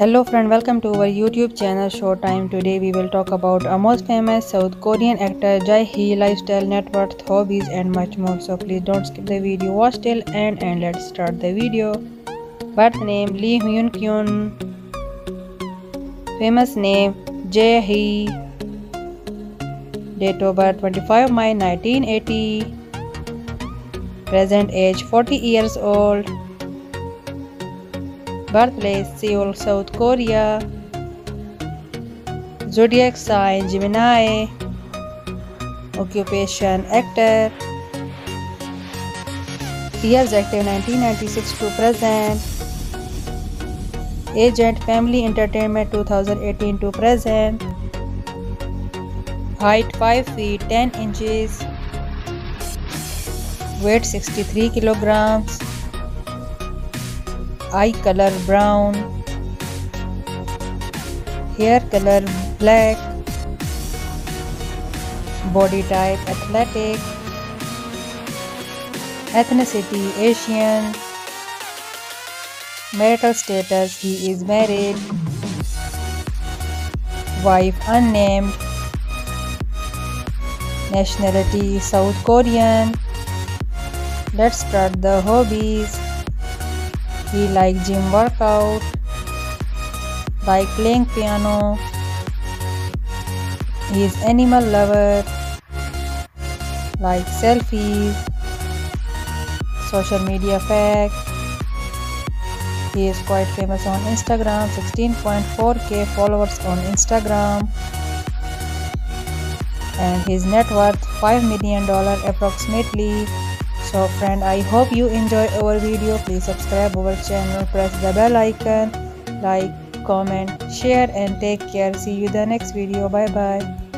Hello friend, welcome to our YouTube channel Showtime. Today we will talk about a most famous South Korean actor Jae Hee, lifestyle, net worth, hobbies and much more. So please don't skip the video, watch till end and let's start the video. Birth name Lee Hyun Kyun. Famous name Jae Hee. Date of birth 25 May 1980. Present age 40 years old. Birthplace Seoul, South Korea. Zodiac sign Gemini. Occupation actor. Years active 1996 to present. Agent Family Entertainment 2018 to present. Height 5 feet 10 inches. Weight 63 kilograms. Eye color brown, hair color black, body type athletic, ethnicity Asian, marital status he is married, wife unnamed, nationality South Korean. Let's start the hobbies. He likes gym workout, like playing piano. He is animal lover, like selfies, social media fact. He is quite famous on Instagram, 16.4K followers on Instagram. And his net worth $5 million approximately. So friend, I hope you enjoy our video. Please subscribe our channel, press the bell icon, like, comment, share and take care. See you the next video. Bye bye.